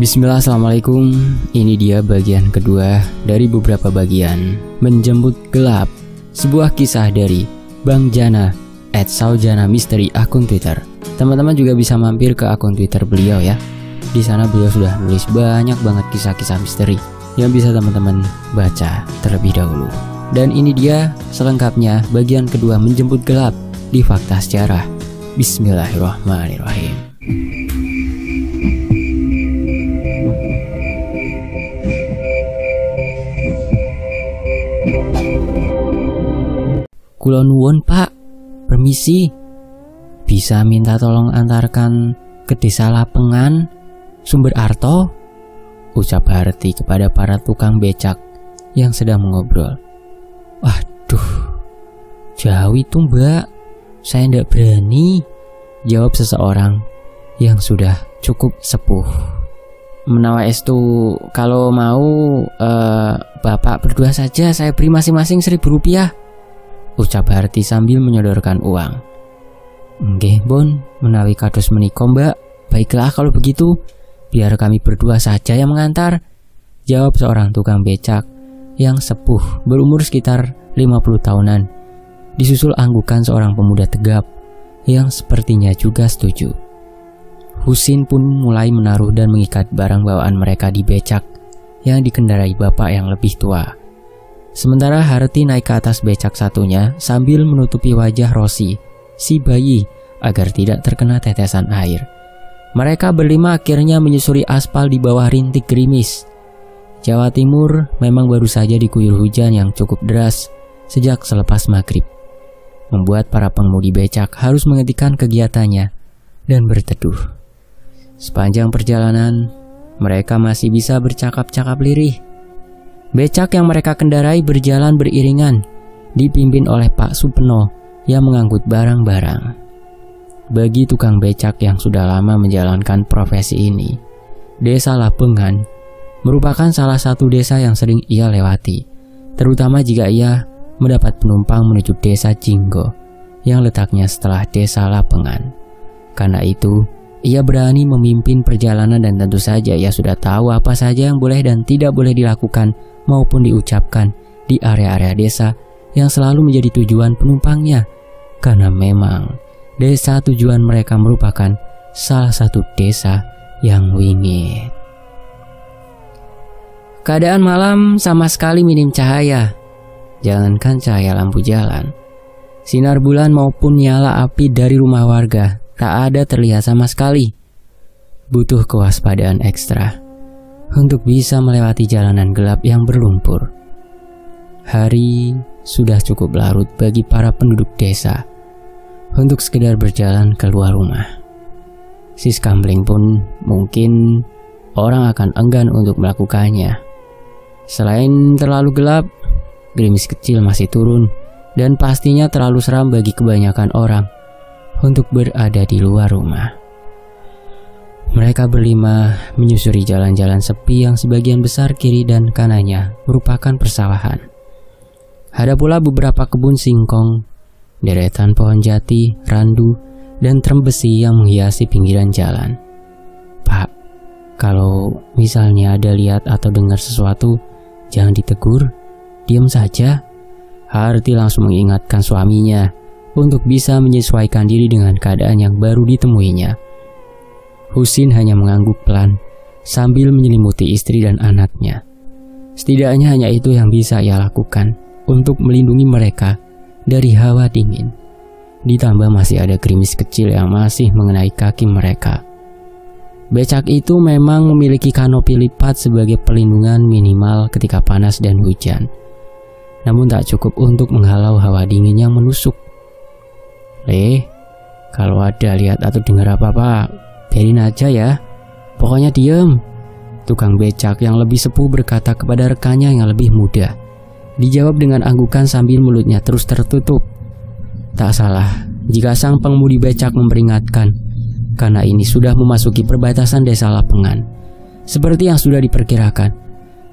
Bismillah, assalamualaikum. Ini dia bagian kedua dari beberapa bagian menjemput gelap. Sebuah kisah dari Bang Jana @Saujana Misteri akun Twitter. Teman-teman juga bisa mampir ke akun Twitter beliau ya. Di sana beliau sudah nulis banyak banget kisah-kisah misteri yang bisa teman-teman baca terlebih dahulu. Dan ini dia selengkapnya bagian kedua menjemput gelap di Fakta Sejarah. Bismillahirrahmanirrahim. Kula nuwun, Pak. Permisi. Bisa minta tolong antarkan ke desa Lapengan, Sumber Arto? Ucap Harti kepada para tukang becak yang sedang mengobrol. Waduh, jauh itu, Mbak. Saya ndak berani, jawab seseorang yang sudah cukup sepuh. Menawa estu, kalau mau Bapak berdua saja, saya beri masing-masing 1.000 rupiah. Ucap Harti sambil menyodorkan uang. Nggih, Bon, menawi kados menika, Mbak. Baiklah kalau begitu, biar kami berdua saja yang mengantar, jawab seorang tukang becak yang sepuh berumur sekitar 50 tahunan. Disusul anggukan seorang pemuda tegap yang sepertinya juga setuju. Husin pun mulai menaruh dan mengikat barang bawaan mereka di becak yang dikendarai bapak yang lebih tua. Sementara Harti naik ke atas becak satunya sambil menutupi wajah Rosi, si bayi, agar tidak terkena tetesan air. Mereka berlima akhirnya menyusuri aspal di bawah rintik gerimis. Jawa Timur memang baru saja diguyur hujan yang cukup deras sejak selepas maghrib, membuat para pengemudi becak harus menghentikan kegiatannya dan berteduh. Sepanjang perjalanan, mereka masih bisa bercakap-cakap lirih. Becak yang mereka kendarai berjalan beriringan, dipimpin oleh Pak Supeno yang mengangkut barang-barang. Bagi tukang becak yang sudah lama menjalankan profesi ini, desa Lapengan merupakan salah satu desa yang sering ia lewati, terutama jika ia mendapat penumpang menuju desa Jinggo yang letaknya setelah desa Lapengan. Karena itu, ia berani memimpin perjalanan dan tentu saja ia sudah tahu apa saja yang boleh dan tidak boleh dilakukan maupun diucapkan di area-area desa yang selalu menjadi tujuan penumpangnya, karena memang desa tujuan mereka merupakan salah satu desa yang wingit. Keadaan malam sama sekali minim cahaya, jangankan cahaya lampu jalan, sinar bulan maupun nyala api dari rumah warga tak ada terlihat sama sekali. Butuh kewaspadaan ekstra untuk bisa melewati jalanan gelap yang berlumpur. Hari sudah cukup larut bagi para penduduk desa untuk sekedar berjalan keluar rumah. Sis Kambling pun mungkin orang akan enggan untuk melakukannya. Selain terlalu gelap, gerimis kecil masih turun dan pastinya terlalu seram bagi kebanyakan orang untuk berada di luar rumah. Mereka berlima menyusuri jalan-jalan sepi yang sebagian besar kiri dan kanannya merupakan persawahan. Ada pula beberapa kebun singkong, deretan pohon jati, randu, dan trembesi yang menghiasi pinggiran jalan. Pak, kalau misalnya ada lihat atau dengar sesuatu, jangan ditegur, diam saja. Harti langsung mengingatkan suaminya untuk bisa menyesuaikan diri dengan keadaan yang baru ditemuinya. Husin hanya mengangguk pelan sambil menyelimuti istri dan anaknya. Setidaknya hanya itu yang bisa ia lakukan untuk melindungi mereka dari hawa dingin. Ditambah masih ada gerimis kecil yang masih mengenai kaki mereka. Becak itu memang memiliki kanopi lipat sebagai perlindungan minimal ketika panas dan hujan, namun tak cukup untuk menghalau hawa dingin yang menusuk. Kalau ada lihat atau dengar apa-apa, biarin aja ya. Pokoknya diem. Tukang becak yang lebih sepuh berkata kepada rekannya yang lebih muda. Dijawab dengan anggukan sambil mulutnya terus tertutup. Tak salah jika sang pengemudi becak memperingatkan, karena ini sudah memasuki perbatasan desa Lapengan. Seperti yang sudah diperkirakan,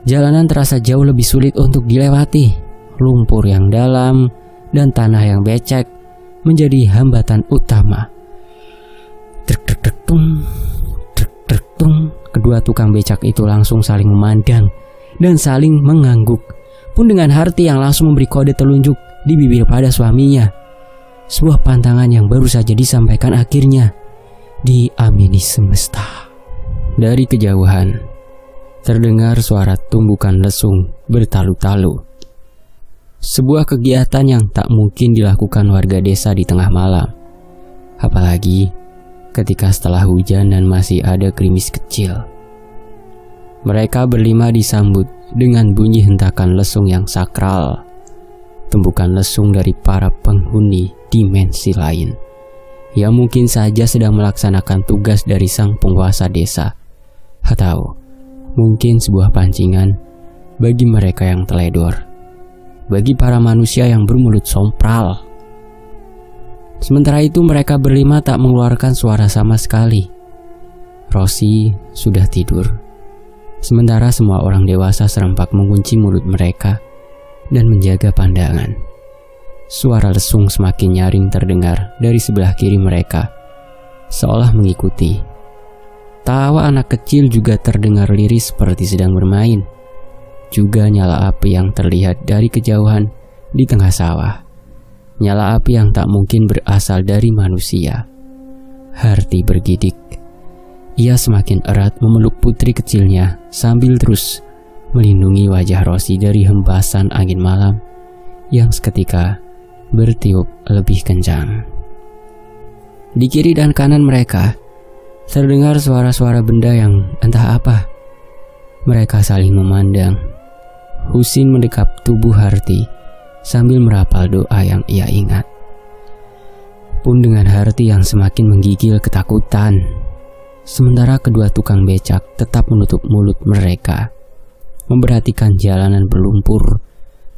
jalanan terasa jauh lebih sulit untuk dilewati. Lumpur yang dalam dan tanah yang becek menjadi hambatan utama. Truk truk truk tung, truk truk tung. Kedua tukang becak itu langsung saling memandang dan saling mengangguk. Pun dengan Harti yang langsung memberi kode telunjuk di bibir pada suaminya. Sebuah pantangan yang baru saja disampaikan akhirnya diamini semesta. Dari kejauhan terdengar suara tumbukan lesung bertalu-talu. Sebuah kegiatan yang tak mungkin dilakukan warga desa di tengah malam. Apalagi ketika setelah hujan dan masih ada gerimis kecil. Mereka berlima disambut dengan bunyi hentakan lesung yang sakral. Tumbukan lesung dari para penghuni dimensi lain yang mungkin saja sedang melaksanakan tugas dari sang penguasa desa, atau mungkin sebuah pancingan bagi mereka yang teledor, bagi para manusia yang bermulut sompral. Sementara itu mereka berlima tak mengeluarkan suara sama sekali. Rosi sudah tidur, sementara semua orang dewasa serempak mengunci mulut mereka dan menjaga pandangan. Suara lesung semakin nyaring terdengar dari sebelah kiri mereka, seolah mengikuti. Tawa anak kecil juga terdengar lirih seperti sedang bermain. Juga nyala api yang terlihat dari kejauhan di tengah sawah. Nyala api yang tak mungkin berasal dari manusia. Harti bergidik. Ia semakin erat memeluk putri kecilnya sambil terus melindungi wajah Rosi dari hembasan angin malam yang seketika bertiup lebih kencang. Di kiri dan kanan mereka terdengar suara-suara benda yang entah apa. Mereka saling memandang. Husin mendekap tubuh Harti sambil merapal doa yang ia ingat. Pun dengan Harti yang semakin menggigil ketakutan. Sementara kedua tukang becak tetap menutup mulut mereka, memperhatikan jalanan berlumpur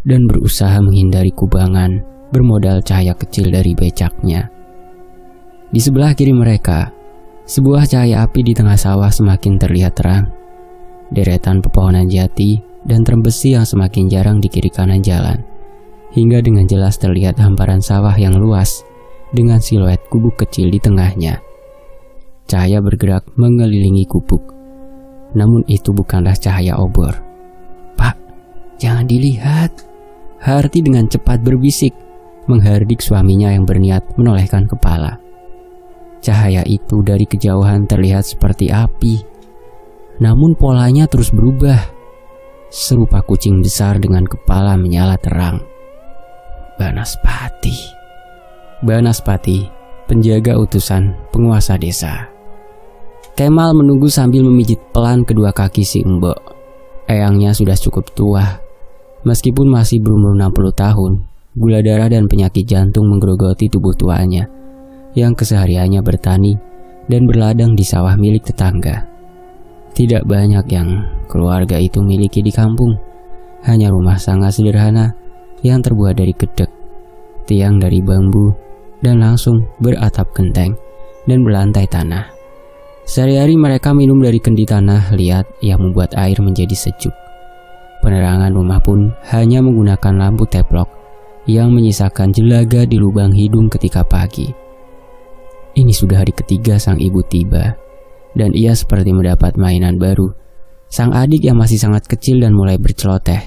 dan berusaha menghindari kubangan bermodal cahaya kecil dari becaknya. Di sebelah kiri mereka, sebuah cahaya api di tengah sawah semakin terlihat terang. Deretan pepohonan jati dan trembesi yang semakin jarang di kiri kanan jalan, hingga dengan jelas terlihat hamparan sawah yang luas dengan siluet gubuk kecil di tengahnya. Cahaya bergerak mengelilingi gubuk, namun itu bukanlah cahaya obor. "Pak, jangan dilihat," Harti dengan cepat berbisik, menghardik suaminya yang berniat menolehkan kepala. Cahaya itu dari kejauhan terlihat seperti api, namun polanya terus berubah, serupa kucing besar dengan kepala menyala terang. Banaspati, penjaga utusan penguasa desa. Kemal menunggu sambil memijit pelan kedua kaki si Mbok. Eyangnya sudah cukup tua. Meskipun masih berumur 60 tahun, gula darah dan penyakit jantung menggerogoti tubuh tuanya, yang kesehariannya bertani dan berladang di sawah milik tetangga. Tidak banyak yang keluarga itu miliki di kampung. Hanya rumah sangat sederhana yang terbuat dari gedek, tiang dari bambu, dan langsung beratap genteng dan berlantai tanah. Sehari-hari mereka minum dari kendi tanah liat yang membuat air menjadi sejuk. Penerangan rumah pun hanya menggunakan lampu teplok yang menyisakan jelaga di lubang hidung ketika pagi. Ini sudah hari ketiga sang ibu tiba, dan ia seperti mendapat mainan baru. Sang adik yang masih sangat kecil dan mulai berceloteh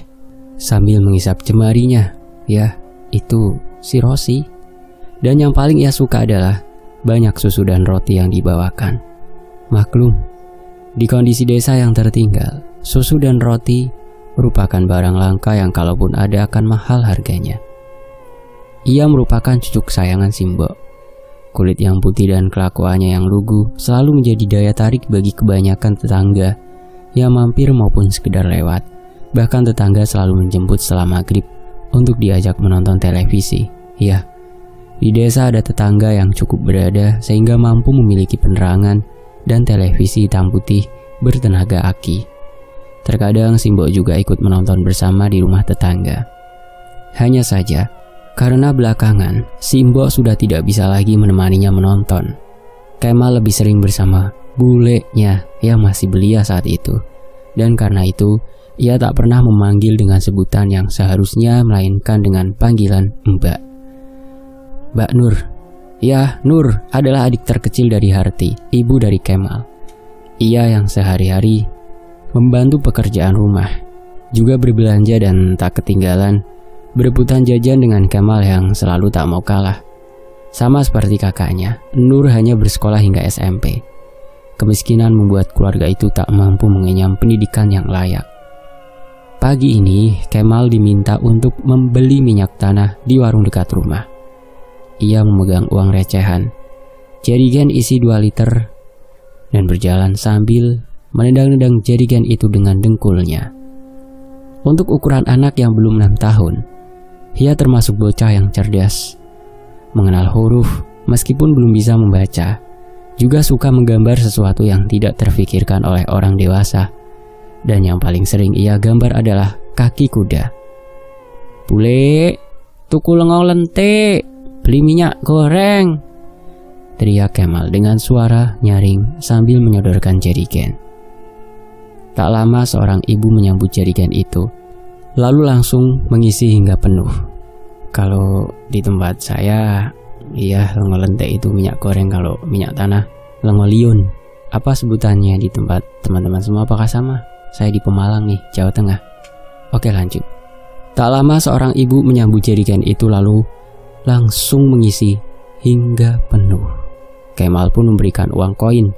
sambil mengisap jemarinya. Ya, itu si Rosi. Dan yang paling ia suka adalah banyak susu dan roti yang dibawakan. Maklum, di kondisi desa yang tertinggal, susu dan roti merupakan barang langka yang kalaupun ada akan mahal harganya. Ia merupakan cucu kesayangan si Mbok. Kulit yang putih dan kelakuannya yang lugu selalu menjadi daya tarik bagi kebanyakan tetangga yang mampir maupun sekedar lewat. Bahkan tetangga selalu menjemput setelah maghrib untuk diajak menonton televisi. Ya, di desa ada tetangga yang cukup berada sehingga mampu memiliki penerangan dan televisi hitam putih bertenaga aki. Terkadang si Mbok juga ikut menonton bersama di rumah tetangga. Hanya saja, karena belakangan si Mbok sudah tidak bisa lagi menemaninya menonton. Kemal lebih sering bersama bulenya yang masih belia saat itu. Dan karena itu, ia tak pernah memanggil dengan sebutan yang seharusnya, melainkan dengan panggilan Mbak. Mbak Nur. Ya, Nur adalah adik terkecil dari Harti, ibu dari Kemal. Ia yang sehari-hari membantu pekerjaan rumah, juga berbelanja dan tak ketinggalan berebutan jajan dengan Kemal yang selalu tak mau kalah. Sama seperti kakaknya, Nur hanya bersekolah hingga SMP. Kemiskinan membuat keluarga itu tak mampu mengenyam pendidikan yang layak. Pagi ini, Kemal diminta untuk membeli minyak tanah di warung dekat rumah. Ia memegang uang recehan, jerigen isi 2 liter, dan berjalan sambil menendang-nendang jerigen itu dengan dengkulnya. Untuk ukuran anak yang belum 6 tahun, ia termasuk bocah yang cerdas. Mengenal huruf, meskipun belum bisa membaca, juga suka menggambar sesuatu yang tidak terfikirkan oleh orang dewasa. Dan yang paling sering ia gambar adalah kaki kuda. "Bule, tuku lengo lentik, beli minyak goreng," teriak Kemal dengan suara nyaring sambil menyodorkan jerigen. Tak lama seorang ibu menyambut jerigen itu, lalu langsung mengisi hingga penuh. Kalau di tempat saya, iya, lengo lentik itu minyak goreng, kalau minyak tanah lengo liun. Apa sebutannya di tempat teman-teman semua, apakah sama? Saya di Pemalang nih, Jawa Tengah. Oke, lanjut. Tak lama seorang ibu menyambut jerigen itu lalu langsung mengisi hingga penuh. Kemal pun memberikan uang koin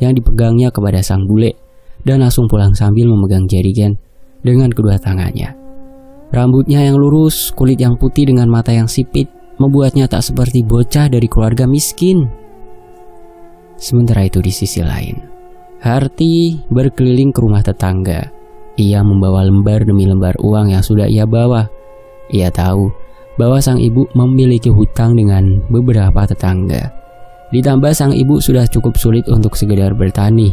yang dipegangnya kepada sang bule dan langsung pulang sambil memegang jerigen dengan kedua tangannya. Rambutnya yang lurus, kulit yang putih dengan mata yang sipit membuatnya tak seperti bocah dari keluarga miskin. Sementara itu di sisi lain, Harti berkeliling ke rumah tetangga. Ia membawa lembar demi lembar uang yang sudah ia bawa. Ia tahu bahwa sang ibu memiliki hutang dengan beberapa tetangga. Ditambah sang ibu sudah cukup sulit untuk sekedar bertani,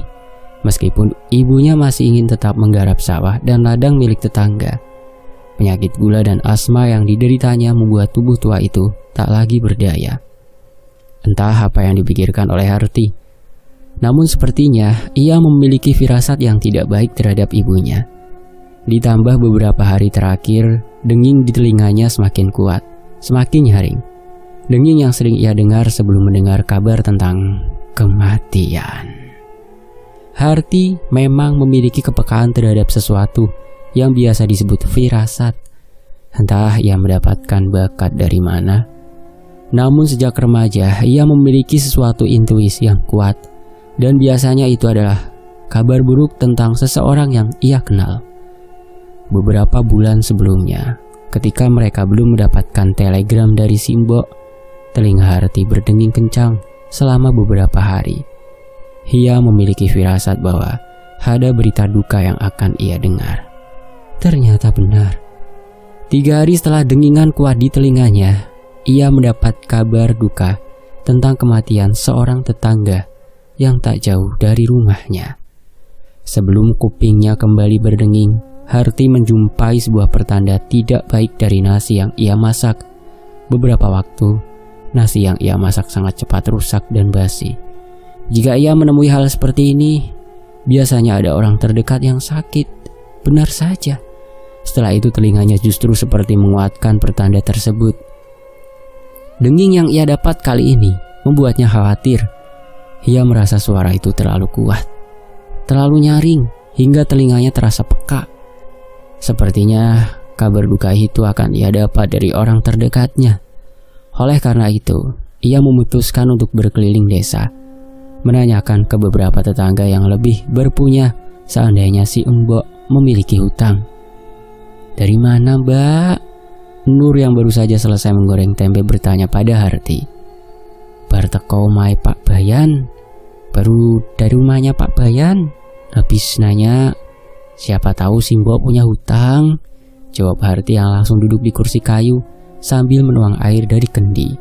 meskipun ibunya masih ingin tetap menggarap sawah dan ladang milik tetangga. Penyakit gula dan asma yang dideritanya membuat tubuh tua itu tak lagi berdaya. Entah apa yang dipikirkan oleh Harti, namun sepertinya ia memiliki firasat yang tidak baik terhadap ibunya. Ditambah beberapa hari terakhir, denging di telinganya semakin kuat, semakin nyaring. Denging yang sering ia dengar sebelum mendengar kabar tentang kematian. Harti memang memiliki kepekaan terhadap sesuatu yang biasa disebut firasat. Entah ia mendapatkan bakat dari mana, namun sejak remaja ia memiliki sesuatu intuisi yang kuat. Dan biasanya itu adalah kabar buruk tentang seseorang yang ia kenal. Beberapa bulan sebelumnya, ketika mereka belum mendapatkan telegram dari Simbo, telinga Harti berdenging kencang selama beberapa hari. Ia memiliki firasat bahwa ada berita duka yang akan ia dengar. Ternyata benar. 3 hari setelah dengingan kuat di telinganya, ia mendapat kabar duka tentang kematian seorang tetangga yang tak jauh dari rumahnya. Sebelum kupingnya kembali berdenging, Harti menjumpai sebuah pertanda tidak baik dari nasi yang ia masak. Beberapa waktu, nasi yang ia masak sangat cepat rusak dan basi. Jika ia menemui hal seperti ini, biasanya ada orang terdekat yang sakit. Benar saja. Setelah itu telinganya justru seperti menguatkan pertanda tersebut. Denging yang ia dapat kali ini membuatnya khawatir. Ia merasa suara itu terlalu kuat, terlalu nyaring, hingga telinganya terasa peka. Sepertinya kabar duka itu akan ia dapat dari orang terdekatnya. Oleh karena itu, ia memutuskan untuk berkeliling desa, menanyakan ke beberapa tetangga yang lebih berpunya seandainya si Mbok memiliki hutang. "Dari mana, Mbak?" Nur yang baru saja selesai menggoreng tempe bertanya pada Harti. "Barteko mai Pak Bayan, baru dari rumahnya Pak Bayan. Habis nanya, siapa tahu Simbo punya hutang," jawab Harti yang langsung duduk di kursi kayu sambil menuang air dari kendi.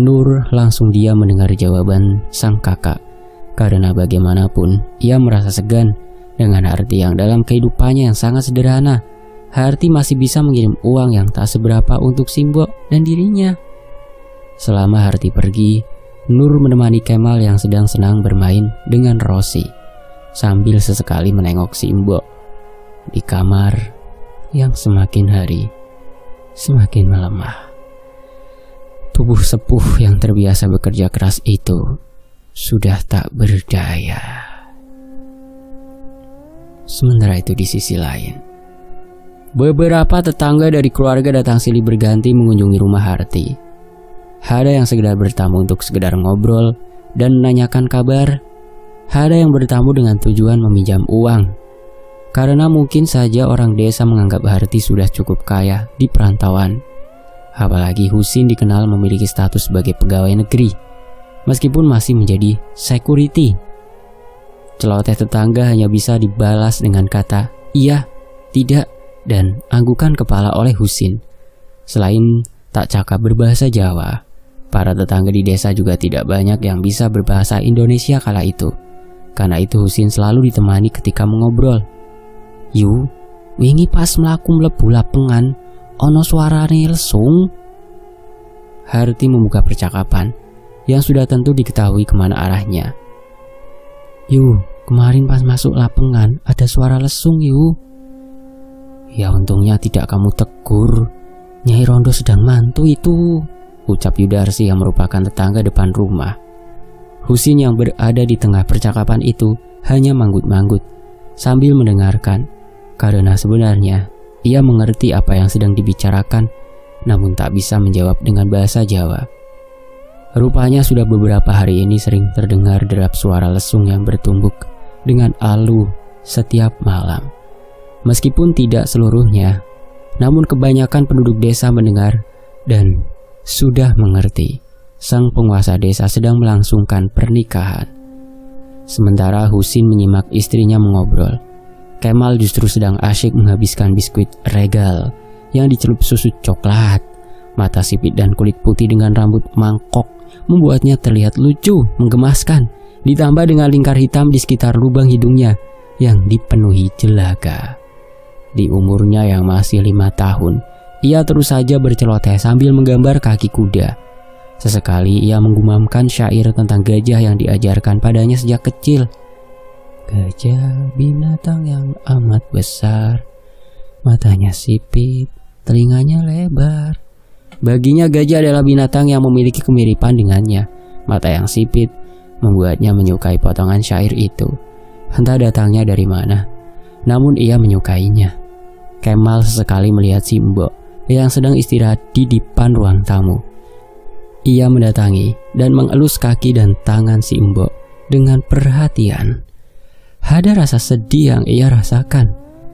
Nur langsung diam mendengar jawaban sang kakak, karena bagaimanapun ia merasa segan dengan Harti yang dalam kehidupannya yang sangat sederhana, Harti masih bisa mengirim uang yang tak seberapa untuk Simbo dan dirinya. Selama Harti pergi, Nur menemani Kemal yang sedang senang bermain dengan Rosi, sambil sesekali menengok si Mbok di kamar yang semakin hari semakin melemah. Tubuh sepuh yang terbiasa bekerja keras itu sudah tak berdaya. Sementara itu di sisi lain, beberapa tetangga dari keluarga datang silih berganti mengunjungi rumah Harti. Ada yang sekedar bertamu untuk sekedar ngobrol dan menanyakan kabar. Ada yang bertamu dengan tujuan meminjam uang, karena mungkin saja orang desa menganggap Harti sudah cukup kaya di perantauan. Apalagi Husin dikenal memiliki status sebagai pegawai negeri, meskipun masih menjadi security. Celoteh tetangga hanya bisa dibalas dengan kata iya, tidak, dan anggukan kepala oleh Husin. Selain tak cakap berbahasa Jawa, para tetangga di desa juga tidak banyak yang bisa berbahasa Indonesia kala itu. Karena itu Husin selalu ditemani ketika mengobrol. "Yu, wingi pas mlaku mlebu Lapengan, ono suarane lesung." Harti membuka percakapan yang sudah tentu diketahui kemana arahnya. "Yu, kemarin pas masuk Lapengan ada suara lesung, Yu." "Ya untungnya tidak kamu tegur, Nyai Rondo sedang mantu itu," ucap Yudarsi yang merupakan tetangga depan rumah. Husin yang berada di tengah percakapan itu hanya manggut-manggut sambil mendengarkan, karena sebenarnya ia mengerti apa yang sedang dibicarakan, namun tak bisa menjawab dengan bahasa Jawa. Rupanya sudah beberapa hari ini sering terdengar derap suara lesung yang bertumbuk dengan alu setiap malam. Meskipun tidak seluruhnya, namun kebanyakan penduduk desa mendengar dan sudah mengerti sang penguasa desa sedang melangsungkan pernikahan. Sementara Husin menyimak istrinya mengobrol, Kemal justru sedang asyik menghabiskan biskuit Regal yang dicelup susu coklat. Mata sipit dan kulit putih dengan rambut mangkok membuatnya terlihat lucu, menggemaskan, ditambah dengan lingkar hitam di sekitar lubang hidungnya yang dipenuhi jelaga. Di umurnya yang masih 5 tahun, ia terus saja berceloteh sambil menggambar kaki kuda. Sesekali ia menggumamkan syair tentang gajah yang diajarkan padanya sejak kecil. "Gajah binatang yang amat besar, matanya sipit, telinganya lebar." Baginya gajah adalah binatang yang memiliki kemiripan dengannya. Mata yang sipit membuatnya menyukai potongan syair itu. Entah datangnya dari mana, namun ia menyukainya. Kemal sesekali melihat Simbo yang sedang istirahat di depan ruang tamu. Ia mendatangi dan mengelus kaki dan tangan Simbo dengan perhatian. Ada rasa sedih yang ia rasakan.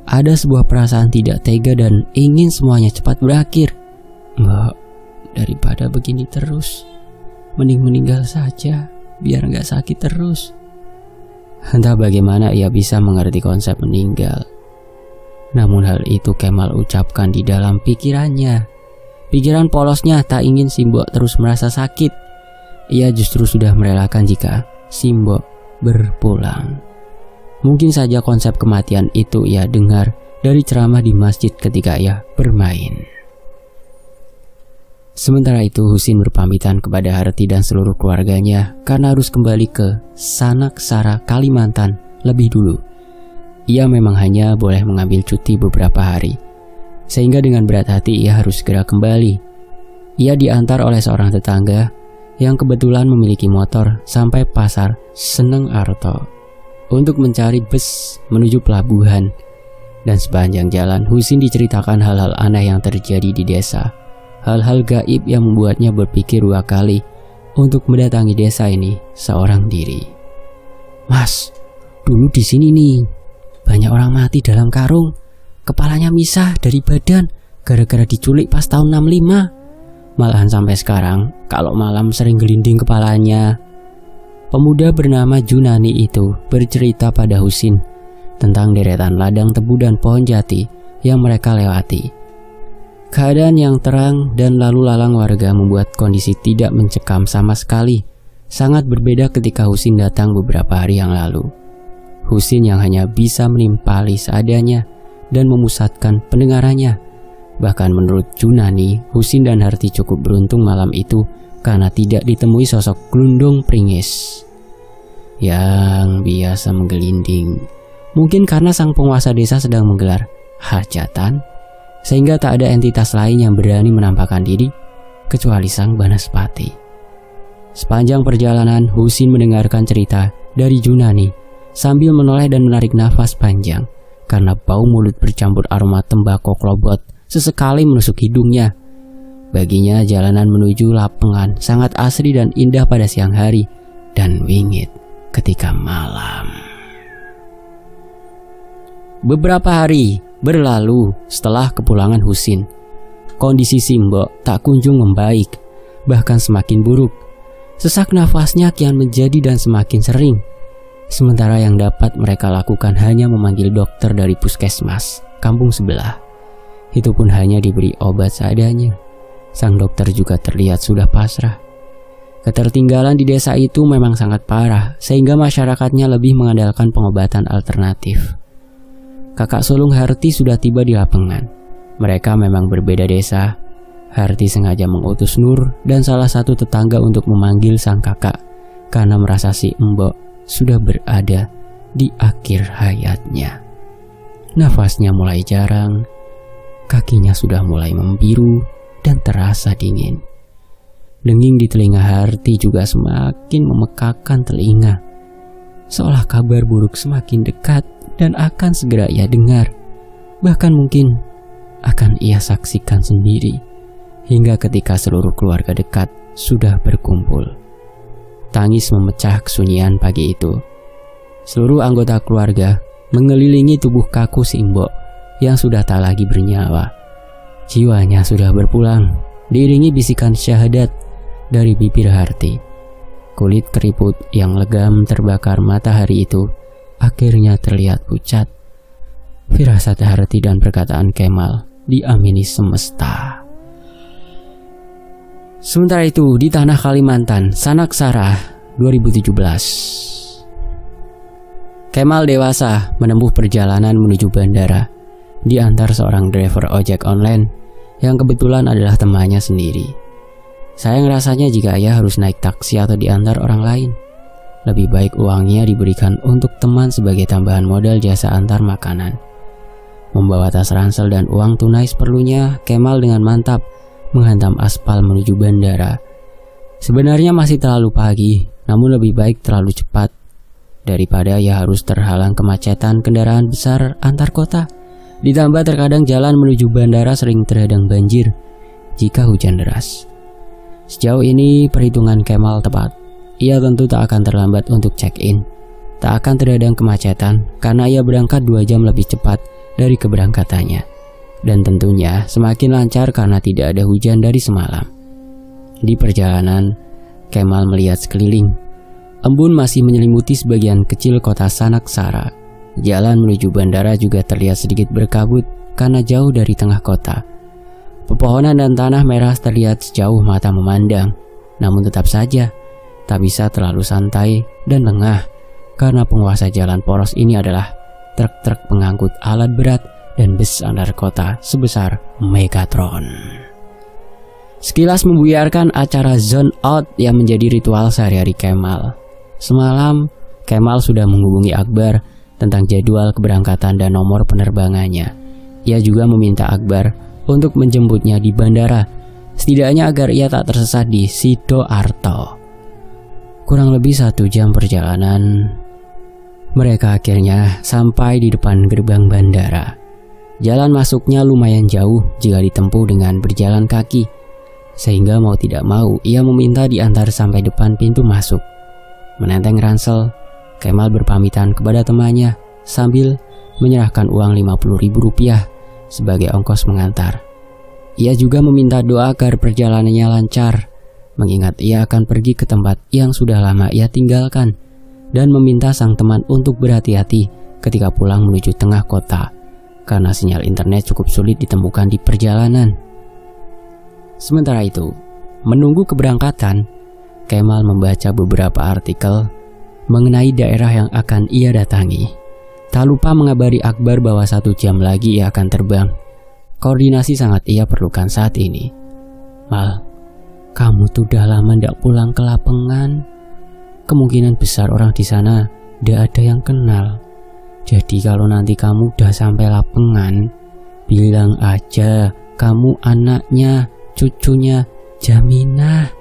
Ada sebuah perasaan tidak tega dan ingin semuanya cepat berakhir. "Mbok, daripada begini terus, mending meninggal saja, biar nggak sakit terus." Entah bagaimana ia bisa mengerti konsep meninggal. Namun hal itu Kemal ucapkan di dalam pikirannya. Pikiran polosnya tak ingin Simbo terus merasa sakit. Ia justru sudah merelakan jika Simbo berpulang. Mungkin saja konsep kematian itu ia dengar dari ceramah di masjid ketika ia bermain. Sementara itu Husin berpamitan kepada Harti dan seluruh keluarganya karena harus kembali ke Sanaksara, Kalimantan lebih dulu. Ia memang hanya boleh mengambil cuti beberapa hari, sehingga dengan berat hati ia harus segera kembali. Ia diantar oleh seorang tetangga yang kebetulan memiliki motor sampai pasar Seneng Arto untuk mencari bus menuju pelabuhan. Dan sepanjang jalan Husin diceritakan hal-hal aneh yang terjadi di desa. Hal-hal gaib yang membuatnya berpikir 2 kali untuk mendatangi desa ini seorang diri. "Mas, dulu di sini nih banyak orang mati dalam karung, kepalanya misah dari badan gara-gara diculik pas tahun 65. Malahan sampai sekarang kalau malam sering gelinding kepalanya." Pemuda bernama Junani itu bercerita pada Husin tentang deretan ladang tebu dan pohon jati yang mereka lewati. Keadaan yang terang dan lalu-lalang warga membuat kondisi tidak mencekam sama sekali. Sangat berbeda ketika Husin datang beberapa hari yang lalu. Husin yang hanya bisa menimpali seadanya dan memusatkan pendengarannya. Bahkan menurut Junani, Husin dan Harti cukup beruntung malam itu karena tidak ditemui sosok Glundung Pringis yang biasa menggelinding. Mungkin karena sang penguasa desa sedang menggelar hajatan, sehingga tak ada entitas lain yang berani menampakkan diri kecuali sang Banaspati. Sepanjang perjalanan Husin mendengarkan cerita dari Junani sambil menoleh dan menarik nafas panjang. karena bau mulut bercampur aroma tembakau klobot sesekali menusuk hidungnya. Baginya jalanan menuju Lapengan sangat asri dan indah pada siang hari, dan wingit ketika malam. Beberapa hari berlalu setelah kepulangan Husin. Kondisi Simbok tak kunjung membaik, bahkan semakin buruk. Sesak nafasnya kian menjadi dan semakin sering. Sementara yang dapat mereka lakukan hanya memanggil dokter dari puskesmas kampung sebelah. Itu pun hanya diberi obat seadanya. Sang dokter juga terlihat sudah pasrah. Ketertinggalan di desa itu memang sangat parah, sehingga masyarakatnya lebih mengandalkan pengobatan alternatif. Kakak sulung Harti sudah tiba di Lapengan. Mereka memang berbeda desa. Harti sengaja mengutus Nur dan salah satu tetangga untuk memanggil sang kakak, karena merasa si Mbok sudah berada di akhir hayatnya. Nafasnya mulai jarang, kakinya sudah mulai membiru dan terasa dingin. Denging di telinga Harti juga semakin memekakkan telinga, seolah kabar buruk semakin dekat dan akan segera ia dengar. Bahkan mungkin akan ia saksikan sendiri. Hingga ketika seluruh keluarga dekat sudah berkumpul, tangis memecah kesunyian pagi itu. Seluruh anggota keluarga mengelilingi tubuh kaku si Mbok yang sudah tak lagi bernyawa. Jiwanya sudah berpulang, diiringi bisikan syahadat dari bibir Harti. Kulit keriput yang legam terbakar matahari itu akhirnya terlihat pucat. Firasat Harti dan perkataan Kemal diamini semesta. Sementara itu di tanah Kalimantan, Sanaksara 2017. Kemal dewasa menempuh perjalanan menuju bandara, diantar seorang driver ojek online yang kebetulan adalah temannya sendiri. Sayang rasanya jika ia harus naik taksi atau diantar orang lain. Lebih baik uangnya diberikan untuk teman sebagai tambahan modal jasa antar makanan. Membawa tas ransel dan uang tunai seperlunya, Kemal dengan mantap menghantam aspal menuju bandara. Sebenarnya masih terlalu pagi, namun lebih baik terlalu cepat daripada ia harus terhalang kemacetan kendaraan besar antar kota. Ditambah terkadang jalan menuju bandara sering terhadang banjir jika hujan deras. Sejauh ini perhitungan Kemal tepat. Ia tentu tak akan terlambat untuk check-in, tak akan terhadang kemacetan karena ia berangkat 2 jam lebih cepat dari keberangkatannya. Dan tentunya semakin lancar karena tidak ada hujan dari semalam. Di perjalanan, Kemal melihat sekeliling. Embun masih menyelimuti sebagian kecil kota Sanaksara. Jalan menuju bandara juga terlihat sedikit berkabut karena jauh dari tengah kota. Pepohonan dan tanah merah terlihat sejauh mata memandang. Namun tetap saja, tak bisa terlalu santai dan lengah, karena penguasa jalan poros ini adalah truk-truk pengangkut alat berat dan bus antar kota sebesar Megatron. Sekilas membuyarkan acara zone out yang menjadi ritual sehari-hari Kemal. Semalam, Kemal sudah menghubungi Akbar tentang jadwal keberangkatan dan nomor penerbangannya. Ia juga meminta Akbar untuk menjemputnya di bandara, setidaknya agar ia tak tersesat di Sidoarjo. Kurang lebih 1 jam perjalanan, mereka akhirnya sampai di depan gerbang bandara. Jalan masuknya lumayan jauh jika ditempuh dengan berjalan kaki, sehingga mau tidak mau ia meminta diantar sampai depan pintu masuk. Menenteng ransel, Kemal berpamitan kepada temannya sambil menyerahkan uang Rp50.000 sebagai ongkos mengantar. Ia juga meminta doa agar perjalanannya lancar, mengingat ia akan pergi ke tempat yang sudah lama ia tinggalkan, dan meminta sang teman untuk berhati-hati ketika pulang menuju tengah kota, karena sinyal internet cukup sulit ditemukan di perjalanan. Sementara itu, menunggu keberangkatan, Kemal membaca beberapa artikel mengenai daerah yang akan ia datangi. Tak lupa mengabari Akbar bahwa 1 jam lagi ia akan terbang. Koordinasi sangat ia perlukan saat ini. "Mal, kamu tuh udah lama ndak pulang ke Lapengan. Kemungkinan besar orang di sana ndak ada yang kenal. Jadi kalau nanti kamu udah sampai Lapengan, bilang aja kamu anaknya, cucunya Jaminah."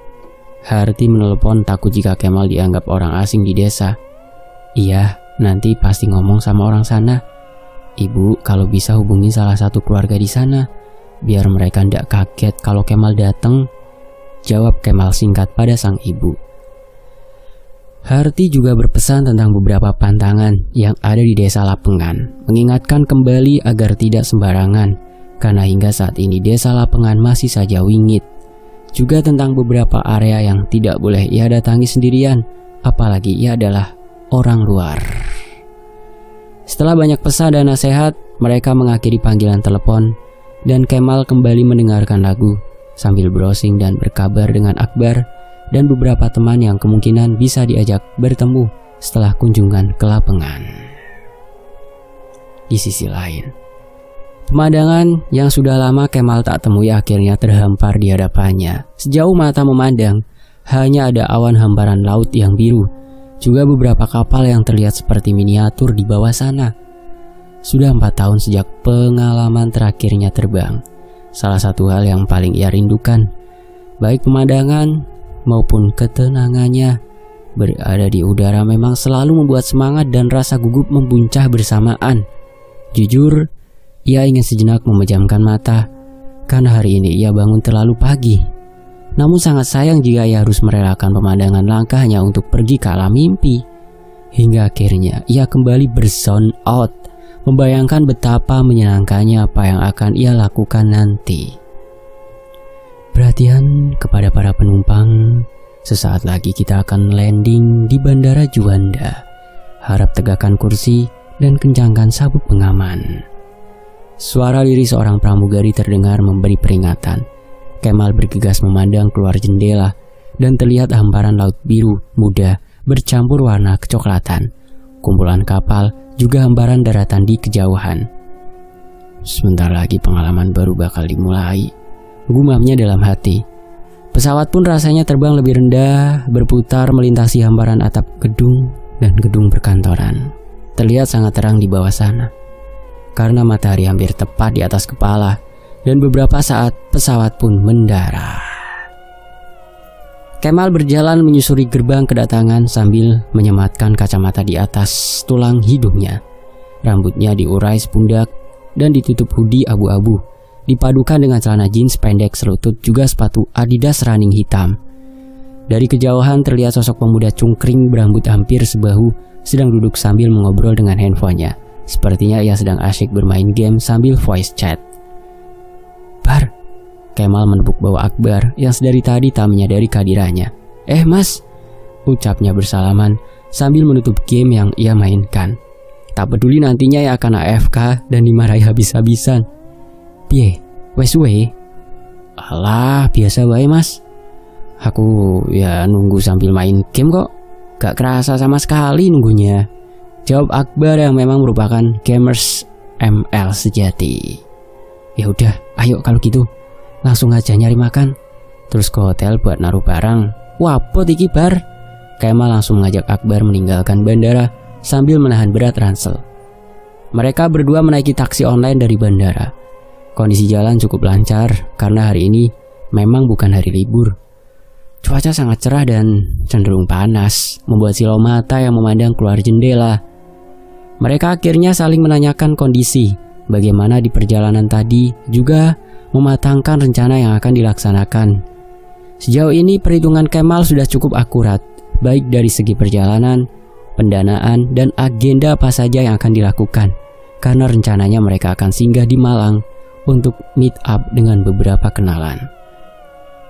Harti menelepon takut jika Kemal dianggap orang asing di desa. "Iya, nanti pasti ngomong sama orang sana. Ibu kalau bisa hubungi salah satu keluarga di sana, biar mereka ndak kaget kalau Kemal datang, jawab Kemal singkat pada sang ibu. Harti juga berpesan tentang beberapa pantangan yang ada di desa Lapengan, mengingatkan kembali agar tidak sembarangan, karena hingga saat ini desa Lapengan masih saja wingit. Juga tentang beberapa area yang tidak boleh ia datangi sendirian, apalagi ia adalah orang luar. Setelah banyak pesan dan nasihat, mereka mengakhiri panggilan telepon, dan Kemal kembali mendengarkan lagu, sambil browsing dan berkabar dengan Akbar dan beberapa teman yang kemungkinan bisa diajak bertemu setelah kunjungan ke Lapengan. Di sisi lain, pemandangan yang sudah lama Kemal tak temui akhirnya terhampar di hadapannya. Sejauh mata memandang, hanya ada awan hamparan laut yang biru, juga beberapa kapal yang terlihat seperti miniatur di bawah sana. Sudah 4 tahun sejak pengalaman terakhirnya terbang. Salah satu hal yang paling ia rindukan, baik pemandangan maupun ketenangannya berada di udara, memang selalu membuat semangat dan rasa gugup membuncah bersamaan. Jujur, ia ingin sejenak memejamkan mata, karena hari ini ia bangun terlalu pagi. Namun sangat sayang jika ia harus merelakan pemandangan langkahnya untuk pergi ke alam mimpi. Hingga akhirnya ia kembali berzone out, membayangkan betapa menyenangkannya apa yang akan ia lakukan nanti. Perhatian kepada para penumpang, sesaat lagi kita akan landing di Bandara Juanda. Harap tegakkan kursi dan kencangkan sabuk pengaman. Suara lirih seorang pramugari terdengar memberi peringatan. Kemal bergegas memandang keluar jendela dan terlihat hamparan laut biru muda bercampur warna kecoklatan. Kumpulan kapal juga hamparan daratan di kejauhan. Sebentar lagi pengalaman baru bakal dimulai, gumamnya dalam hati. Pesawat pun rasanya terbang lebih rendah, berputar melintasi hamparan atap gedung dan gedung perkantoran. Terlihat sangat terang di bawah sana, karena matahari hampir tepat di atas kepala, dan beberapa saat pesawat pun mendarat. Kemal berjalan menyusuri gerbang kedatangan sambil menyematkan kacamata di atas tulang hidungnya. Rambutnya diurai sepundak dan ditutup hoodie abu-abu, dipadukan dengan celana jeans pendek selutut juga sepatu Adidas running hitam. Dari kejauhan terlihat sosok pemuda cungkring berambut hampir sebahu sedang duduk sambil mengobrol dengan handphonenya. Sepertinya ia sedang asyik bermain game sambil voice chat. "Bar," Kemal menepuk bahu Akbar yang sedari tadi tak menyadari kehadirannya. "Eh mas," ucapnya bersalaman sambil menutup game yang ia mainkan. Tak peduli nantinya ia akan AFK dan dimarahi habis-habisan. "Piye, wes suwe?" "Alah, biasa wae mas. Aku ya nunggu sambil main game kok. Gak kerasa sama sekali nunggunya," jawab Akbar yang memang merupakan gamers ML sejati. "Ya udah, ayo kalau gitu langsung aja nyari makan, terus ke hotel buat naruh barang. Wapot iki Bar." Kemal langsung mengajak Akbar meninggalkan bandara sambil menahan berat ransel. Mereka berdua menaiki taksi online dari bandara. Kondisi jalan cukup lancar karena hari ini memang bukan hari libur. Cuaca sangat cerah dan cenderung panas, membuat silau mata yang memandang keluar jendela. Mereka akhirnya saling menanyakan kondisi, bagaimana di perjalanan tadi, juga mematangkan rencana yang akan dilaksanakan. Sejauh ini perhitungan Kemal sudah cukup akurat, baik dari segi perjalanan, pendanaan, dan agenda apa saja yang akan dilakukan, karena rencananya mereka akan singgah di Malang untuk meet up dengan beberapa kenalan.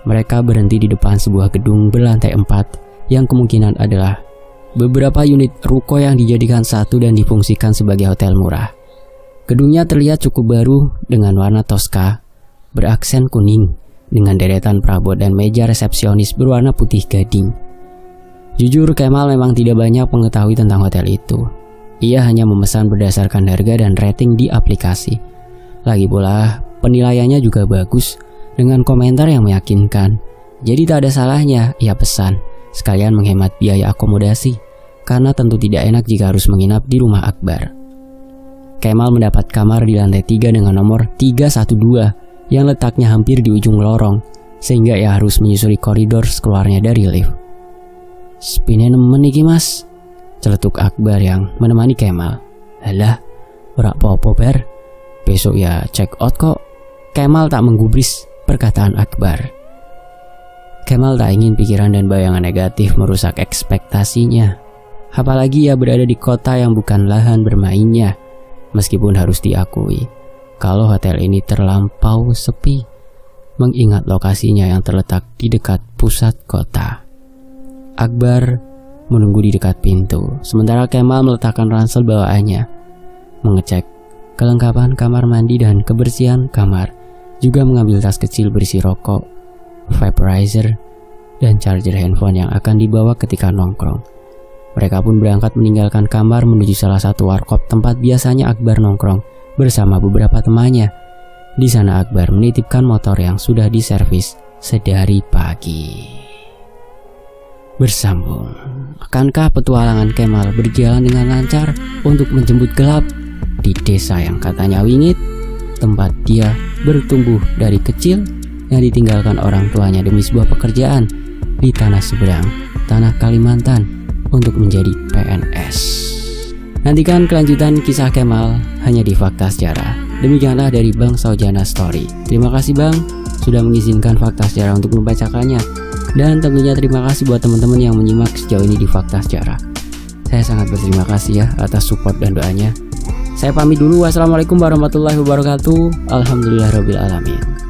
Mereka berhenti di depan sebuah gedung berlantai 4 yang kemungkinan adalah beberapa unit ruko yang dijadikan satu dan difungsikan sebagai hotel murah. Gedungnya terlihat cukup baru dengan warna toska beraksen kuning dengan deretan perabot dan meja resepsionis berwarna putih gading. Jujur, Kemal memang tidak banyak mengetahui tentang hotel itu. Ia hanya memesan berdasarkan harga dan rating di aplikasi. Lagi pula penilaiannya juga bagus dengan komentar yang meyakinkan. Jadi tak ada salahnya ia pesan, sekalian menghemat biaya akomodasi, karena tentu tidak enak jika harus menginap di rumah Akbar. Kemal mendapat kamar di lantai 3 dengan nomor 312 yang letaknya hampir di ujung lorong, sehingga ia harus menyusuri koridor sekeluarnya dari lift. "Sepine nemen iki mas," celetuk Akbar yang menemani Kemal. "Alah, Ora apa-apa bar, besok ya check out kok. Kemal tak menggubris perkataan Akbar. Kemal tak ingin pikiran dan bayangan negatif merusak ekspektasinya. Apalagi ia berada di kota yang bukan lahan bermainnya. Meskipun harus diakui kalau hotel ini terlampau sepi, mengingat lokasinya yang terletak di dekat pusat kota. Akbar menunggu di dekat pintu, sementara Kemal meletakkan ransel bawaannya, mengecek kelengkapan kamar mandi dan kebersihan kamar, juga mengambil tas kecil berisi rokok, vaporizer, dan charger handphone yang akan dibawa ketika nongkrong. Mereka pun berangkat meninggalkan kamar menuju salah satu warkop tempat biasanya Akbar nongkrong bersama beberapa temannya. Di sana Akbar menitipkan motor yang sudah diservis sedari pagi. Bersambung, akankah petualangan Kemal berjalan dengan lancar untuk menjemput gelap di desa yang katanya wingit, tempat dia bertumbuh dari kecil, yang ditinggalkan orang tuanya demi sebuah pekerjaan di tanah seberang, tanah Kalimantan, untuk menjadi PNS? Nantikan kelanjutan kisah Kemal hanya di Fakta Sejarah. Demikianlah dari Bang Saujana Story. Terima kasih Bang sudah mengizinkan Fakta Sejarah untuk membacakannya. Dan tentunya terima kasih buat teman-teman yang menyimak sejauh ini di Fakta Sejarah. Saya sangat berterima kasih ya atas support dan doanya. Saya pamit dulu. Wassalamualaikum warahmatullahi wabarakatuh. Alhamdulillahirobbilalamin.